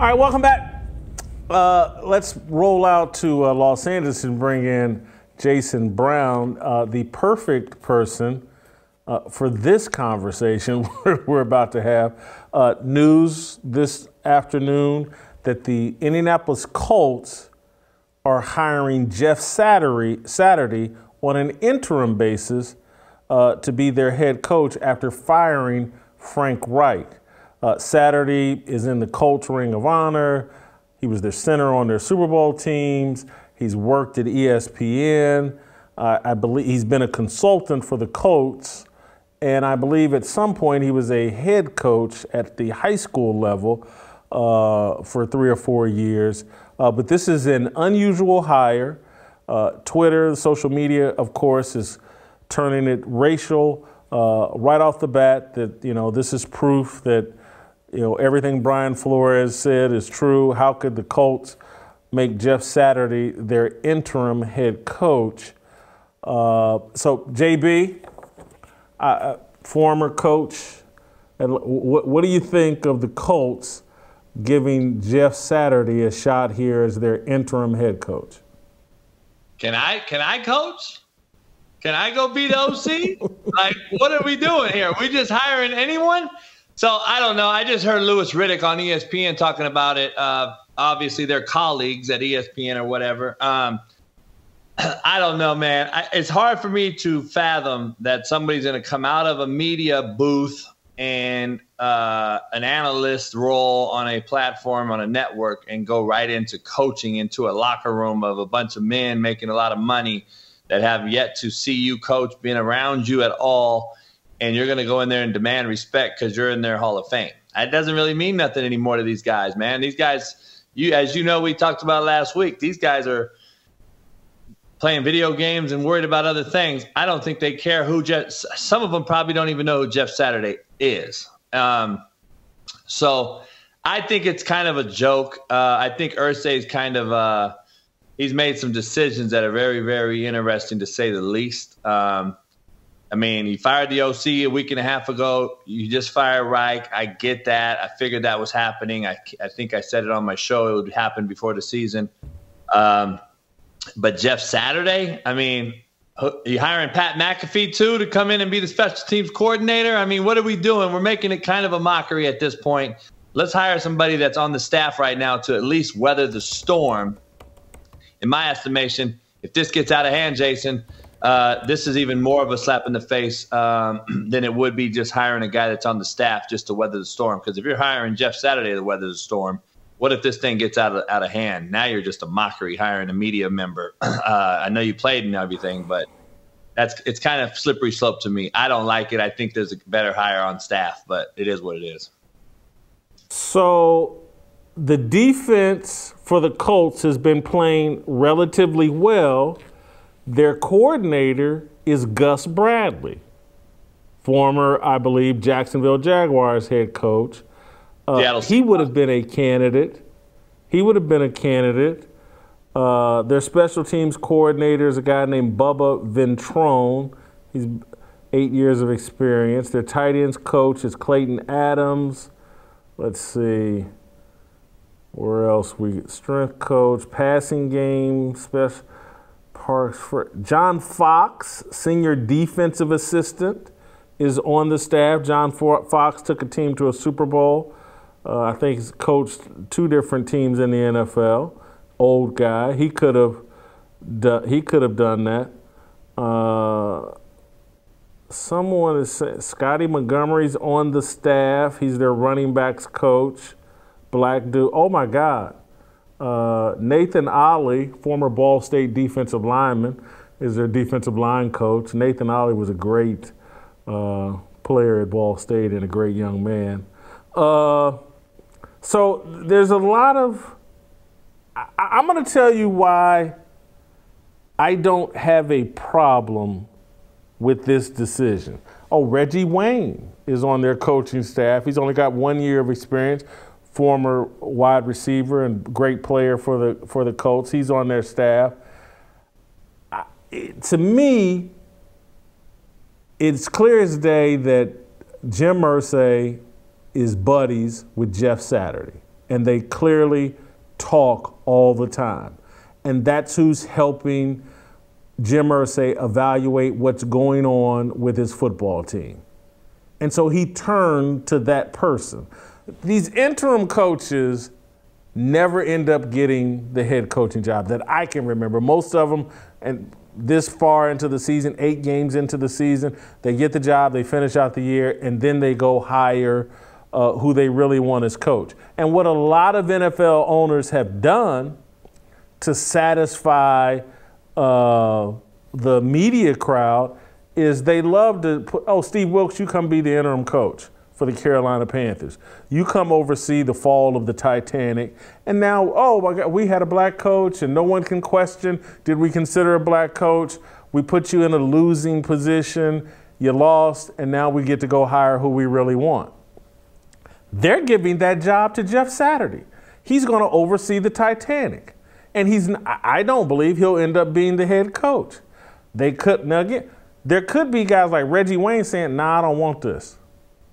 All right, welcome back. Let's roll out to Los Angeles and bring in Jason Brown, the perfect person for this conversation we're about to have. News this afternoon that the Indianapolis Colts are hiring Jeff Saturday on an interim basis to be their head coach after firing Frank Reich. Saturday is in the Colts Ring of Honor. He was their center on their Super Bowl teams. He's worked at ESPN. I believe he's been a consultant for the Colts. And I believe at some point he was a head coach at the high school level for 3 or 4 years. But this is an unusual hire. Twitter, social media, of course, is turning it racial right off the bat. That, you know, this is proof that, you know, everything Brian Flores said is true. How could the Colts make Jeff Saturday their interim head coach? So, JB, former coach, and what do you think of the Colts giving Jeff Saturday a shot here as their interim head coach? Can I coach? Can I go beat OC? Like, what are we doing here? We just hiring anyone? So I don't know. I just heard Louis Riddick on ESPN talking about it. Obviously, their colleagues at ESPN or whatever. I don't know, man. It's hard for me to fathom that somebody's going to come out of a media booth and an analyst role on a platform, on a network, and go right into coaching into a locker room of a bunch of men making a lot of money that have yet to see you coach, being around you at all. And you're going to go in there and demand respect because you're in their Hall of Fame. That doesn't really mean nothing anymore to these guys, man. These guys, as you know, we talked about last week, these guys are playing video games and worried about other things. I don't think they care who Jeff – some of them probably don't even know who Jeff Saturday is. So I think it's kind of a joke. I think Irsay's kind of he's made some decisions that are very, very interesting, to say the least. I mean, he fired the OC a week and a half ago. You just fired Reich. I get that. I figured that was happening. I think I said it on my show. It would happen before the season. But Jeff Saturday, I mean, you hiring Pat McAfee, too, to come in and be the special teams coordinator? I mean, what are we doing? We're making it kind of a mockery at this point. Let's hire somebody that's on the staff right now to at least weather the storm. In my estimation, if this gets out of hand, Jason, this is even more of a slap in the face than it would be just hiring a guy that's on the staff just to weather the storm. Because if you're hiring Jeff Saturday to weather the storm, what if this thing gets out of hand? Now you're just a mockery hiring a media member. I know you played and everything, but it's kind of slippery slope to me. I don't like it. I think there's a better hire on staff, but it is what it is. So the defense for the Colts has been playing relatively well. Their coordinator is Gus Bradley, former, I believe, Jacksonville Jaguars head coach. He would have been a candidate. Their special teams coordinator is a guy named Bubba Ventrone. He's 8 years of experience. Their tight ends coach is Clayton Adams. Let's see. Where else we get strength coach, passing game, special – John Fox, senior defensive assistant, is on the staff. John Fox took a team to a Super Bowl. I think he's coached 2 different teams in the NFL. Old guy. He could have done that. Someone is saying Scotty Montgomery's on the staff. He's their running backs coach. Black dude. Oh, my God. Nathan Ollie, former Ball State defensive lineman, is their defensive line coach. Nathan Ollie was a great player at Ball State and a great young man. So there's a lot of – I'm going to tell you why I don't have a problem with this decision. Oh, Reggie Wayne is on their coaching staff. He's only got 1 year of experience. Former wide receiver and great player for the Colts. He's on their staff. To me, it's clear as day that Jim Mersey is buddies with Jeff Saturday. and they clearly talk all the time. And that's who's helping Jim Mersey evaluate what's going on with his football team. And so he turned to that person. These interim coaches never end up getting the head coaching job that I can remember. Most of them, and this far into the season, 8 games into the season, they get the job, they finish out the year, and then they go hire who they really want as coach. And what a lot of NFL owners have done to satisfy the media crowd is they love to put, oh, Steve Wilks, you come be the interim coach for the Carolina Panthers. You come oversee the fall of the Titanic. And now, oh, my God, we had a black coach and no one can question, did we consider a black coach? We put you in a losing position, you lost, and now we get to go hire who we really want. They're giving that job to Jeff Saturday. He's going to oversee the Titanic. And he's, I don't believe he'll end up being the head coach. They could, now again, there could be guys like Reggie Wayne saying, nah, I don't want this.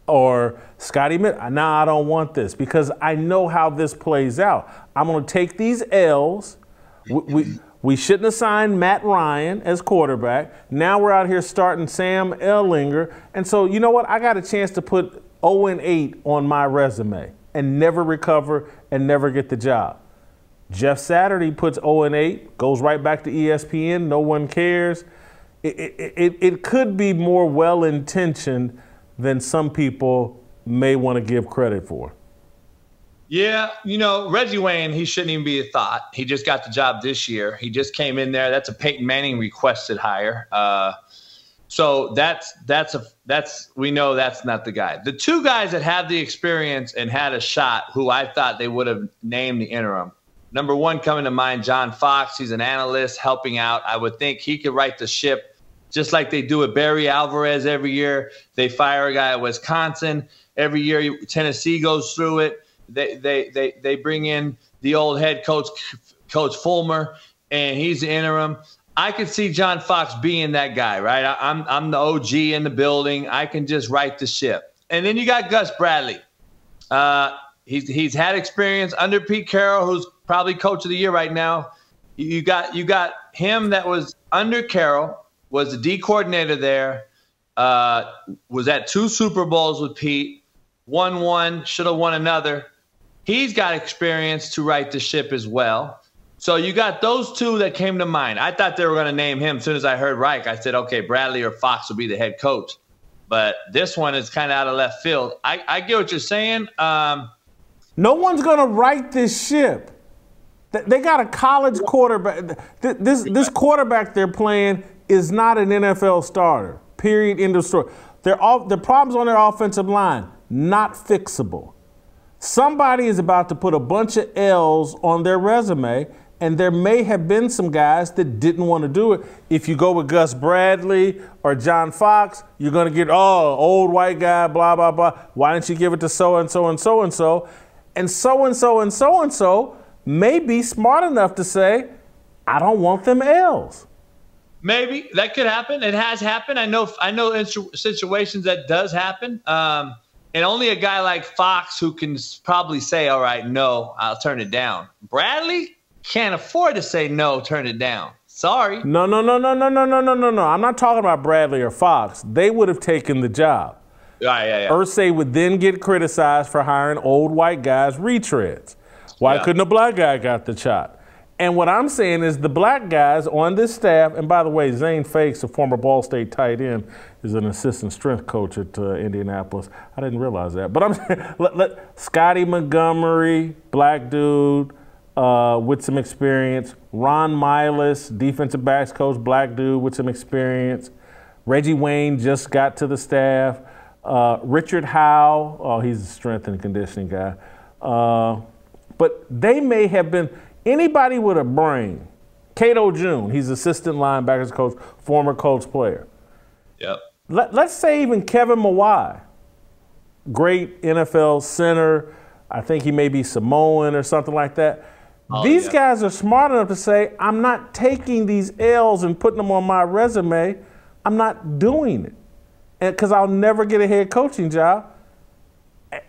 Or Scotty Mitt, nah, I don't want this because I know how this plays out. I'm going to take these L's. We shouldn't assign Matt Ryan as quarterback. Now we're out here starting Sam Ehlinger. And so, you know what? I got a chance to put 0-8 on my resume and never recover and never get the job. Jeff Saturday puts 0-8, goes right back to ESPN. No one cares. It could be more well-intentioned than some people may want to give credit for. Yeah, you know, Reggie Wayne, he shouldn't even be a thought. He just got the job this year. He just came in there. That's a Peyton Manning requested hire. So that's we know that's not the guy. The two guys that have the experience and had a shot who I thought they would have named the interim, number one coming to mind, John Fox. He's an analyst helping out. I would think he could right the ship. Just like they do with Barry Alvarez every year. They fire a guy at Wisconsin. Every year Tennessee goes through it. They bring in the old head coach, Coach Fulmer, and he's the interim. I could see John Fox being that guy, right? I'm the OG in the building. I can just right the ship. And then you got Gus Bradley. He's had experience under Pete Carroll, who's probably coach of the year right now. You got him that was under Carroll, was the D coordinator there, was at 2 Super Bowls with Pete, won one, should have won another. He's got experience to right the ship as well. So you got those two that came to mind. I thought they were going to name him. As soon as I heard Reich, I said, okay, Bradley or Fox will be the head coach. But this one is kind of out of left field. I get what you're saying. No one's going to right this ship. They got a college quarterback. This quarterback they're playing is not an NFL starter, period, end of story. The problems on their offensive line, not fixable. Somebody is about to put a bunch of L's on their resume, and there may have been some guys that didn't want to do it. If you go with Gus Bradley or John Fox, you're going to get, oh, old white guy, blah, blah, blah. Why didn't you give it to so-and-so and so-and-so? And so-and-so and so-and-so may be smart enough to say, I don't want them L's. Maybe that could happen. It has happened. I know in situations that does happen. And only a guy like Fox who can probably say, all right, no, I'll turn it down. Bradley can't afford to say no, turn it down. Sorry. No. I'm not talking about Bradley or Fox. They would have taken the job. Yeah. Irsay would then get criticized for hiring old white guys retreads. Why couldn't a black guy got the shot? And what I'm saying is the black guys on this staff, and by the way, Zane Fakes, a former Ball State tight end, is an assistant strength coach at Indianapolis. I didn't realize that. But I'm saying, Scotty Montgomery, black dude with some experience. Ron Miles, defensive backs coach, black dude with some experience. Reggie Wayne just got to the staff. Richard Howe, oh, he's a strength and conditioning guy. But they may have been... Anybody with a brain, Cato June, he's assistant linebackers coach, former Colts player. Yep. Let's say even Kevin Mawai, great NFL center. I think he may be Samoan or something like that. These guys are smart enough to say, I'm not taking these L's and putting them on my resume. I'm not doing it because I'll never get a head coaching job.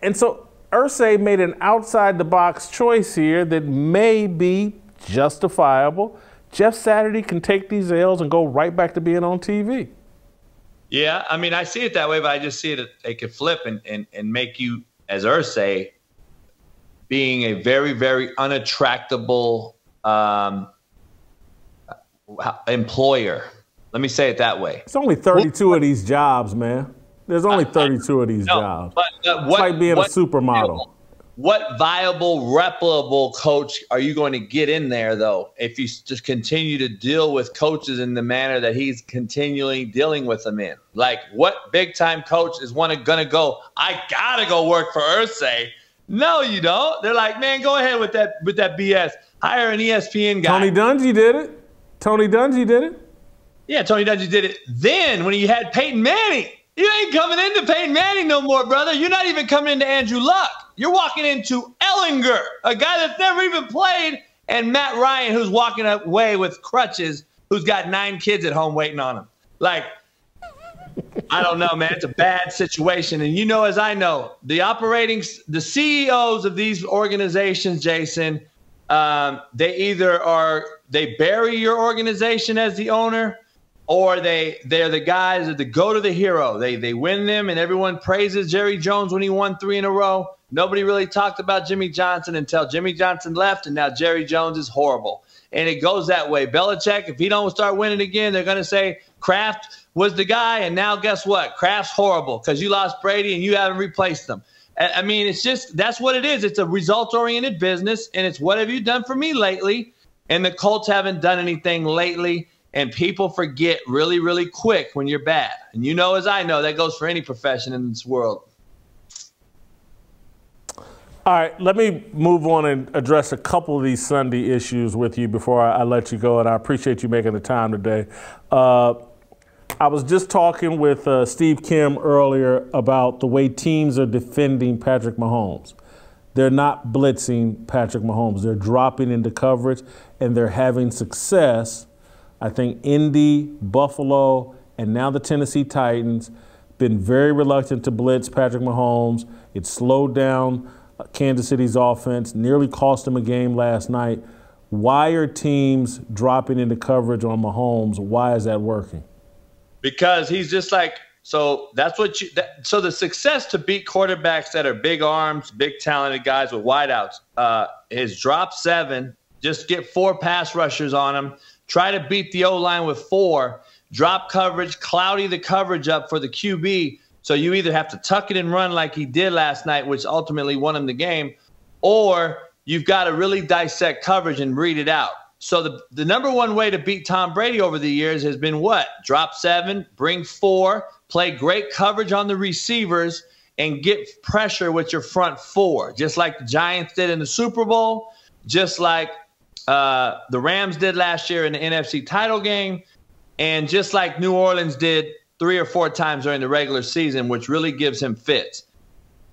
And so Irsay made an outside-the-box choice here that may be justifiable. Jeff Saturday can take these L's and go right back to being on TV. Yeah, I mean, I see it that way, but I just see it they could flip and make you, as Irsay, being a very, very unattractable employer. Let me say it that way. It's only 32 of these jobs, man. There's only 32 of these jobs. But, it's like being a supermodel. What viable, reputable coach are you going to get in there, though, if you just continue to deal with coaches in the manner that he's continually dealing with them in? Like, what big-time coach is one going to go, I got to go work for Irsay? No, you don't. They're like, man, go ahead with that BS. Hire an ESPN guy. Tony Dungy did it. Tony Dungy did it. Yeah, Tony Dungy did it. Then when you had Peyton Manning, you ain't coming into Peyton Manning no more, brother. You're not even coming into Andrew Luck. You're walking into Ellinger, a guy that's never even played, and Matt Ryan, who's walking away with crutches, who's got 9 kids at home waiting on him. Like, I don't know, man. It's a bad situation. And you know, as I know, the CEOs of these organizations, Jason, they either they bury your organization as the owner, or they're the guys that go to the hero. They win them, and everyone praises Jerry Jones when he won 3 in a row. Nobody really talked about Jimmy Johnson until Jimmy Johnson left, and now Jerry Jones is horrible. And it goes that way. Belichick, if he don't start winning again, they're going to say Kraft was the guy, and now guess what? Kraft's horrible because you lost Brady and you haven't replaced them. I mean, it's just that's what it is. It's a results-oriented business, and it's what have you done for me lately? And the Colts haven't done anything lately. And people forget really, really quick when you're bad. And you know, as I know, that goes for any profession in this world. All right, let me move on and address a couple of these Sunday issues with you before I let you go. And I appreciate you making the time today. I was just talking with Steve Kim earlier about the way teams are defending Patrick Mahomes. They're not blitzing Patrick Mahomes. They're dropping into coverage, and they're having success. I think Indy, Buffalo, and now the Tennessee Titans been very reluctant to blitz Patrick Mahomes. It slowed down Kansas City's offense, nearly cost them a game last night. Why are teams dropping into coverage on Mahomes? Why is that working? Because he's just like, so that's what you, so the success to beat quarterbacks that are big arms, big talented guys with wideouts, is drop 7, just get 4 pass rushers on him. Try to beat the O-line with 4, drop coverage, cloudy the coverage up for the QB. So you either have to tuck it and run like he did last night, which ultimately won him the game, or you've got to really dissect coverage and read it out. So the number one way to beat Tom Brady over the years has been what? Drop 7, bring 4, play great coverage on the receivers, and get pressure with your front 4, just like the Giants did in the Super Bowl, just like the Rams did last year in the NFC title game, and just like New Orleans did 3 or 4 times during the regular season, which really gives him fits.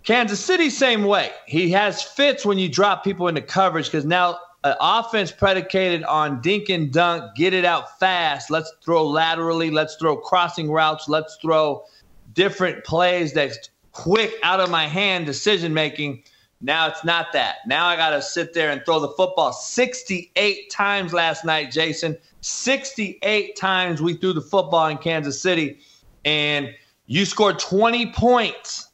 Kansas City, same way. He has fits when you drop people into coverage because now an offense predicated on dink and dunk, get it out fast, let's throw laterally, let's throw crossing routes, let's throw different plays that's quick, out-of-my-hand decision-making. Now it's not that. Now I got to sit there and throw the football 68 times last night, Jason. 68 times we threw the football in Kansas City, and you scored 20 points.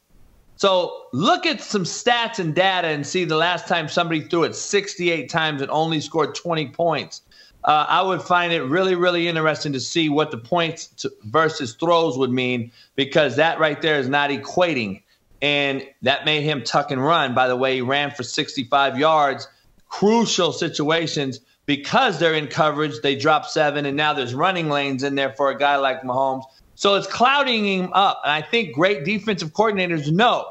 So look at some stats and data and see the last time somebody threw it 68 times and only scored 20 points. I would find it really, really interesting to see what the points versus throws would mean, because that right there is not equating. And that made him tuck and run. By the way, he ran for 65 yards. Crucial situations because they're in coverage. They drop 7, and now there's running lanes in there for a guy like Mahomes. So it's clouding him up. And I think great defensive coordinators know,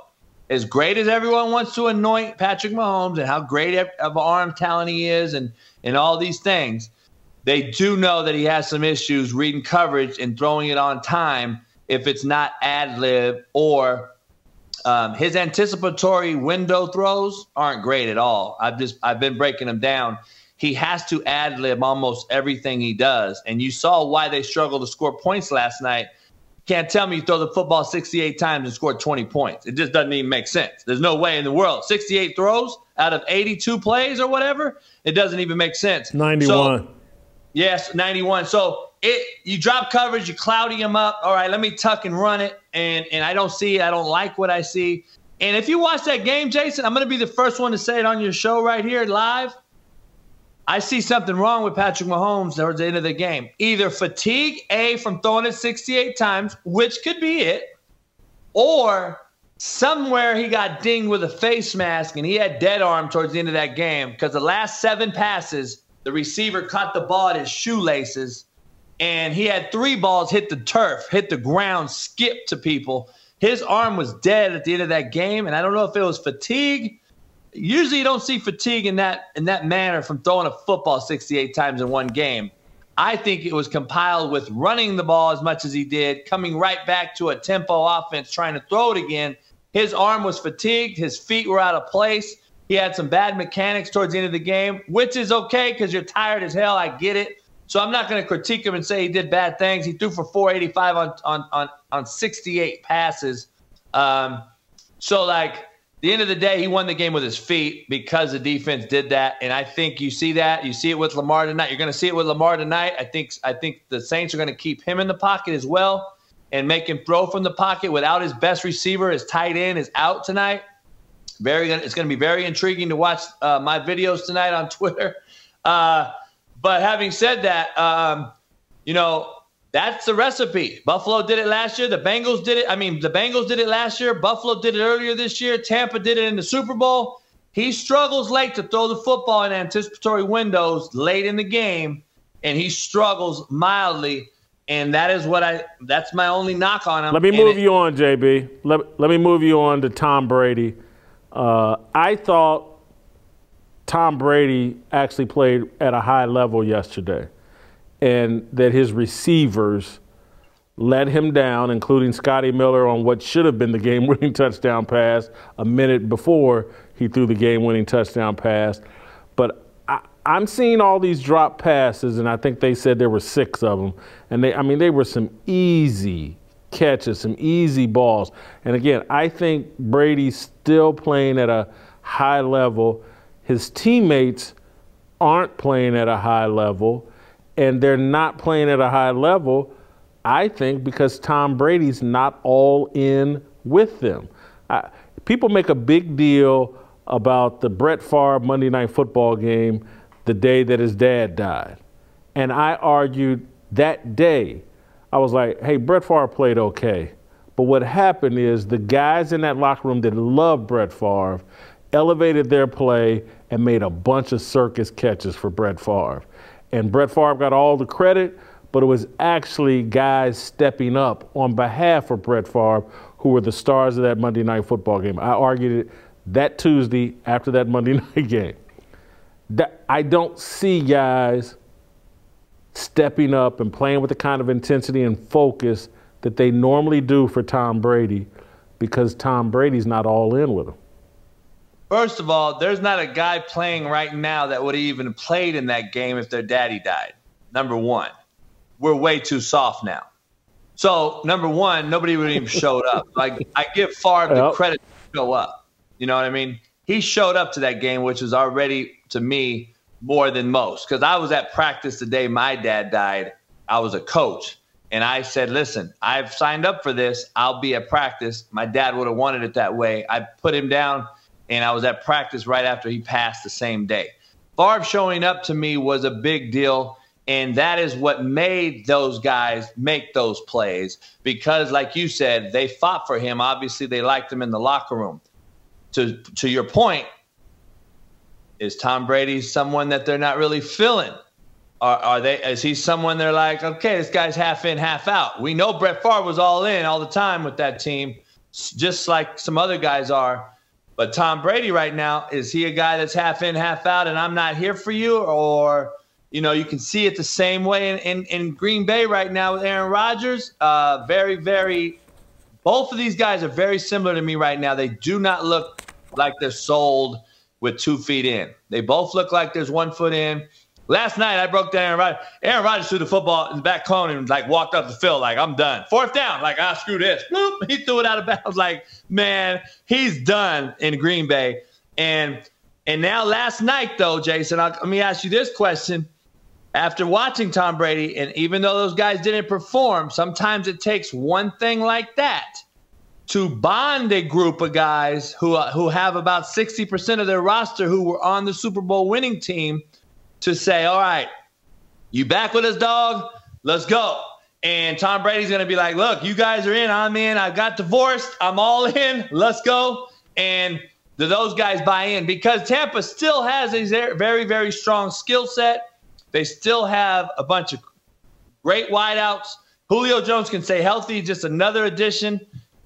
as great as everyone wants to anoint Patrick Mahomes and how great of arm talent he is and all these things, they do know that he has some issues reading coverage and throwing it on time if it's not ad-lib or – his anticipatory window throws aren't great at all. I've been breaking them down. He has to ad-lib almost everything he does. And you saw why they struggled to score points last night. Can't tell me you throw the football 68 times and score 20 points. It just doesn't even make sense. There's no way in the world. 68 throws out of 82 plays or whatever, it doesn't even make sense. 91. So, yes, 91. So you drop coverage, you cloudy them up. All right, let me tuck and run it, and I don't see, I don't like what I see. And if you watch that game, Jason, I'm going to be the first one to say it on your show right here live. I see something wrong with Patrick Mahomes towards the end of the game. Either fatigue, A, from throwing it 68 times, which could be it, or somewhere he got dinged with a face mask and he had dead arm towards the end of that game because the last 7 passes, the receiver caught the ball at his shoelaces, and he had 3 balls hit the turf, hit the ground, skip to people. His arm was dead at the end of that game, and I don't know if it was fatigue. Usually you don't see fatigue in that manner from throwing a football 68 times in one game. I think it was compiled with running the ball as much as he did, coming right back to a tempo offense, trying to throw it again. His arm was fatigued. His feet were out of place. He had some bad mechanics towards the end of the game, which is okay because you're tired as hell. I get it. So I'm not going to critique him and say he did bad things. He threw for 485 on 68 passes. The end of the day, he won the game with his feet because the defense did that, and I think you see that. You see it with Lamar tonight. You're going to see it with Lamar tonight. I think the Saints are going to keep him in the pocket as well and make him throw from the pocket without his best receiver. His tight end is out tonight. It's going to be very intriguing to watch my videos tonight on Twitter. But having said that, that's the recipe. Buffalo did it last year. The Bengals did it last year. Buffalo did it earlier this year. Tampa did it in the Super Bowl. He struggles late to throw the football in anticipatory windows late in the game, and he struggles mildly. And that is that's my only knock on him. Let me move you on, JB. Let me move you on to Tom Brady. I thought Tom Brady actually played at a high level yesterday, and that his receivers let him down, including Scotty Miller on what should have been the game-winning touchdown pass a minute before he threw the game-winning touchdown pass. But I'm seeing all these drop passes, and I think they said there were 6 of them. And they were some easy catches, some easy balls. And again, I think Brady's still playing at a high level. His teammates aren't playing at a high level. And they're not playing at a high level, I think, because Tom Brady's not all in with them. People make a big deal about the Brett Favre Monday Night Football game the day that his dad died. And I argued that day, I was like, hey, Brett Favre played okay. But what happened is the guys in that locker room that loved Brett Favre elevated their play and made a bunch of circus catches for Brett Favre. And Brett Favre got all the credit, but it was actually guys stepping up on behalf of Brett Favre who were the stars of that Monday Night Football game. I argued it that Tuesday after that Monday night game. I don't see guys stepping up and playing with the kind of intensity and focus that they normally do for Tom Brady because Tom Brady's not all in with him. First of all, there's not a guy playing right now that would have even played in that game if their daddy died. Number one, we're way too soft now. So, number one, nobody would even showed up. Like, I give Favre the credit to show up. You know what I mean? He showed up to that game, which is already, to me, more than most. Because I was at practice the day my dad died. I was a coach. And I said, listen, I've signed up for this. I'll be at practice. My dad would have wanted it that way. I put him down. And I was at practice right after he passed the same day. Favre showing up to me was a big deal, and that is what made those guys make those plays because, like you said, they fought for him. Obviously, they liked him in the locker room. To your point, is Tom Brady someone that they're not really feeling? Is he someone they're like, okay, this guy's half in, half out? We know Brett Favre was all in all the time with that team, just like some other guys are. But Tom Brady right now, is he a guy that's half in, half out, and I'm not here for you? Or, you can see it the same way in Green Bay right now with Aaron Rodgers. Very, very – both of these guys are very similar to me right now. They do not look like they're sold with 2 feet in. They both look like there's 1 foot in. Last night I broke down Aaron Rodgers. Aaron Rodgers threw the football in the back cone and like walked up the field like, I'm done. Fourth down, like, ah, screw this. Bloop, he threw it out of bounds. Like, man, he's done in Green Bay. And now last night though, Jason, let me ask you this question. After watching Tom Brady, and even though those guys didn't perform, sometimes it takes one thing like that to bond a group of guys who have about 60% of their roster who were on the Super Bowl winning team to say, all right, you back with us, dog? Let's go. And Tom Brady's going to be like, look, you guys are in. I'm in. I got divorced. I'm all in. Let's go. And those guys buy in because Tampa still has a very, very strong skill set. They still have a bunch of great wideouts. Julio Jones can stay healthy, just another addition.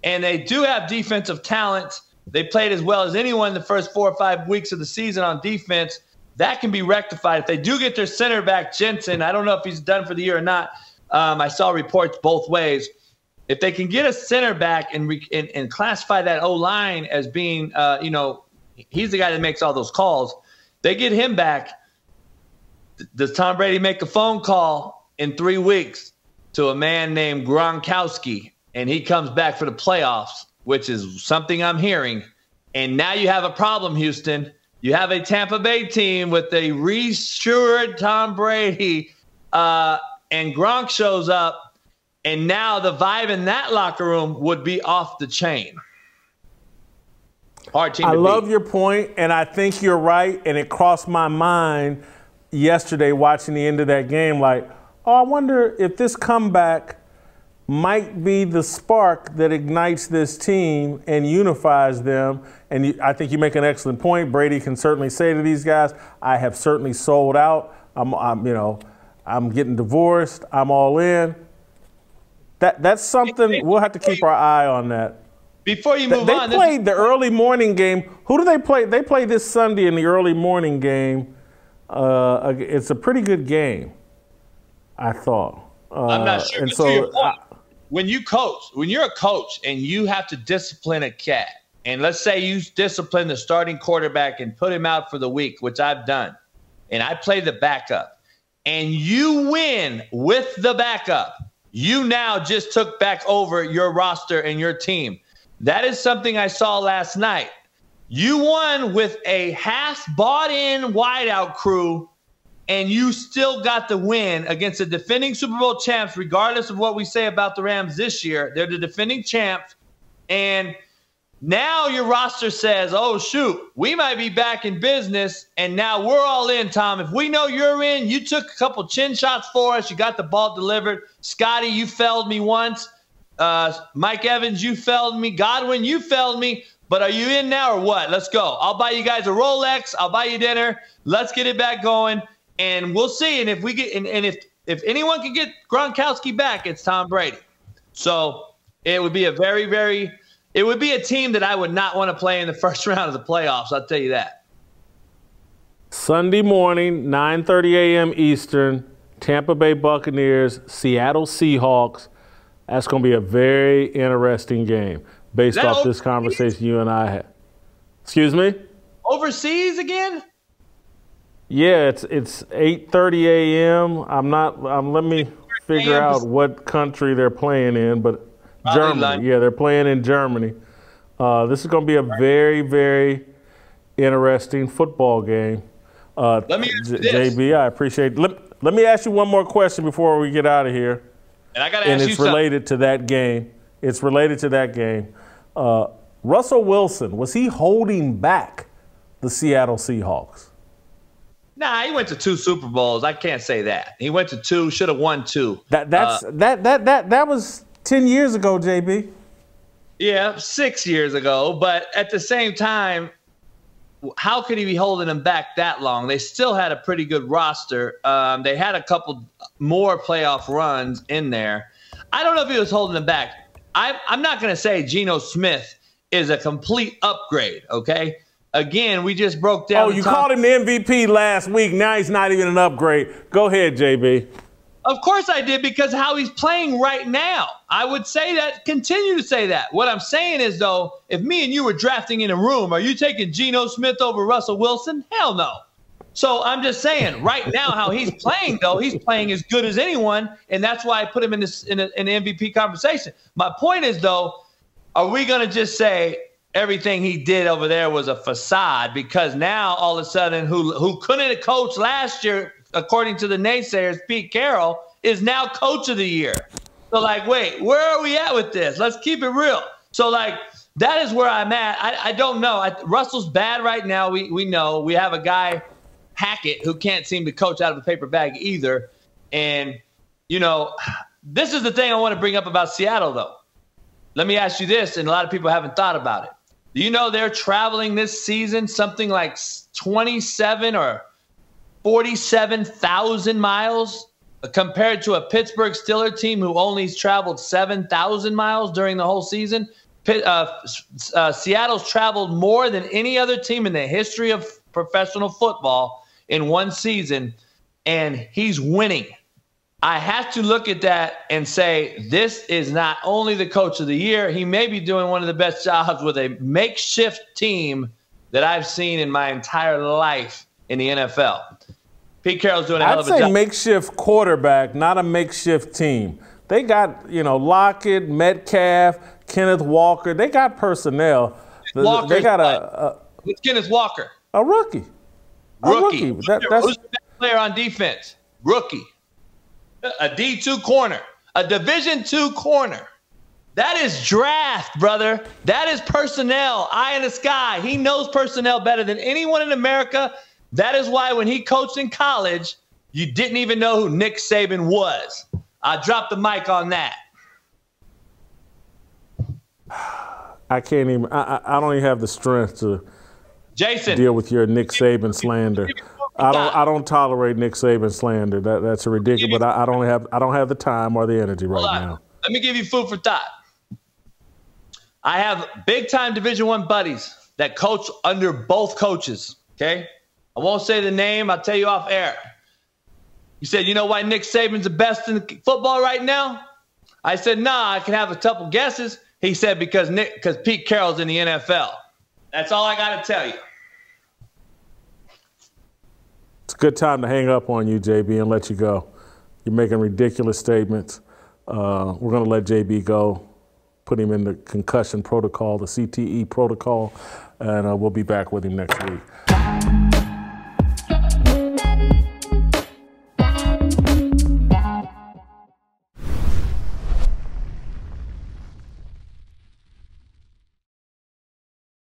And they do have defensive talent. They played as well as anyone the first 4 or 5 weeks of the season on defense. That can be rectified. If they do get their center back, Jensen, I don't know if he's done for the year or not. I saw reports both ways. If they can get a center back and classify that O-line as being, he's the guy that makes all those calls. They get him back. Does Tom Brady make a phone call in 3 weeks to a man named Gronkowski, and he comes back for the playoffs, which is something I'm hearing. And now you have a problem, Houston. You have a Tampa Bay team with a reassured Tom Brady, and Gronk shows up, and now the vibe in that locker room would be off the chain. Hard team to beat. I love your point, and I think you're right, and it crossed my mind yesterday watching the end of that game, like, oh, I wonder if this comeback might be the spark that ignites this team and unifies them. And I think you make an excellent point. Brady can certainly say to these guys, I have certainly sold out. I'm getting divorced. I'm all in. That's something we'll have to keep our eye on that. Before you move on. They played the early morning game. Who do they play? They play this Sunday in the early morning game. It's a pretty good game, I thought. I'm not sure. And so, when you're a coach and you have to discipline a cat, and let's say you discipline the starting quarterback and put him out for the week, which I've done, and I play the backup, and you win with the backup, you now just took back over your roster and your team. That is something I saw last night. You won with a half bought-in wideout crew, and you still got the win against the defending Super Bowl champs, regardless of what we say about the Rams this year. They're the defending champs, and now your roster says, oh, shoot, we might be back in business, and now we're all in, Tom. If we know you're in, you took a couple chin shots for us. You got the ball delivered. Scotty, you failed me once. Mike Evans, you failed me. Godwin, you failed me. But are you in now or what? Let's go. I'll buy you guys a Rolex. I'll buy you dinner. Let's get it back going. And we'll see. And if we get if anyone can get Gronkowski back, it's Tom Brady. So it would be a very, very – it would be a team that I would not want to play in the first round of the playoffs. I'll tell you that. Sunday morning, 9:30 a.m. Eastern, Tampa Bay Buccaneers, Seattle Seahawks. That's going to be a very interesting game. Based off this conversation you and I had. Excuse me? Overseas again? Yeah, it's 8:30 a.m. Let me figure out what country they're playing in, but Germany. Yeah, they're playing in Germany. This is going to be a very, very interesting football game. Let me ask you this. JB, I appreciate it. Let me ask you one more question before we get out of here. And I got to ask you something. And it's related to that game. It's related to that game. Russell Wilson, was he holding back the Seattle Seahawks? Nah, he went to 2 Super Bowls. I can't say that. He went to 2, should have won 2. That was 10 years ago, JB. Yeah, 6 years ago. But at the same time, how could he be holding them back that long? They still had a pretty good roster. They had a couple more playoff runs in there. I don't know if he was holding them back. I'm not going to say Geno Smith is a complete upgrade, okay? Again, we just broke down. Oh, you called him the MVP last week. Now he's not even an upgrade. Go ahead, JB. Of course I did, because how he's playing right now. I would say that, continue to say that. What I'm saying is, though, if me and you were drafting in a room, are you taking Geno Smith over Russell Wilson? Hell no. So I'm just saying, right now, how he's playing, though, he's playing as good as anyone, and that's why I put him in this in the MVP conversation. My point is, though, are we going to just say everything he did over there was a facade? Because now, all of a sudden, who couldn't coach last year, according to the naysayers, Pete Carroll, is now coach of the year. So, like, wait, where are we at with this? Let's keep it real. So, like, that is where I'm at. I don't know. Russell's bad right now. We know. We have a guy, Hackett, who can't seem to coach out of a paper bag either. And, you know, this is the thing I want to bring up about Seattle, though. Let me ask you this, and a lot of people haven't thought about it. Do you know they're traveling this season something like 27 or 47,000 miles compared to a Pittsburgh Steelers team who only traveled 7,000 miles during the whole season? Seattle's traveled more than any other team in the history of professional football in one season, and he's winning. I have to look at that and say, this is not only the coach of the year, he may be doing one of the best jobs with a makeshift team that I've seen in my entire life in the NFL. Pete Carroll's doing a hell of a job. I'd say makeshift quarterback, not a makeshift team. They got, you know, Lockett, Metcalf, Kenneth Walker. They got personnel. They got it's Kenneth Walker. A rookie. Rookie. Who's the best player on defense? Rookie. A D2 corner. A Division II corner. That is draft, brother. That is personnel. Eye in the sky. He knows personnel better than anyone in America. That is why when he coached in college, you didn't even know who Nick Saban was. I dropped the mic on that. I can't even. I don't even have the strength to deal with your Nick Saban slander. I don't tolerate Nick Saban slander. That's ridiculous. But I don't have the time or the energy right now. Let me give you food for thought. I have big time Division I buddies that coach under both coaches. Okay, I won't say the name. I'll tell you off air. You said, you know why Nick Saban's the best in football right now? I said, nah, I can have a couple guesses. He said, because Pete Carroll's in the NFL. That's all I got to tell you. It's a good time to hang up on you, JB, and let you go. You're making ridiculous statements. We're going to let JB go, put him in the concussion protocol, the CTE protocol, and we'll be back with him next week.